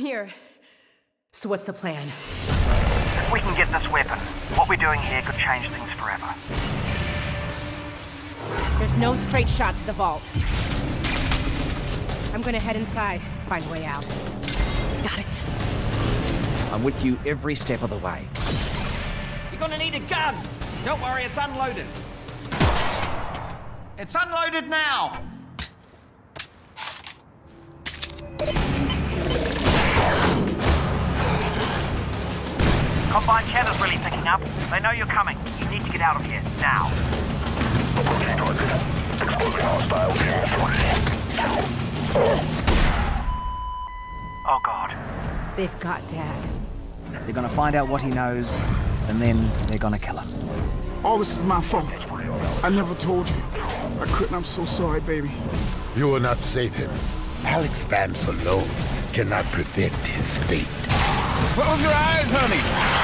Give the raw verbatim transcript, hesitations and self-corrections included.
here. So what's the plan? If we can get this weapon, what we're doing here could change things forever. There's no straight shot to the vault. I'm gonna head inside, find a way out. Got it. I'm with you every step of the way. You're gonna need a gun. Don't worry, it's unloaded. It's unloaded now. Combined channel's really picking up. They know you're coming. You need to get out of here, now. Approaching target. Exposing hostile being reported. Oh God. They've got Dad. They're gonna find out what he knows, and then they're gonna kill him. All this is my fault. I never told you. I couldn't, I'm so sorry, baby. You will not save him. Alex Vance alone cannot prevent his fate. Close your eyes, honey!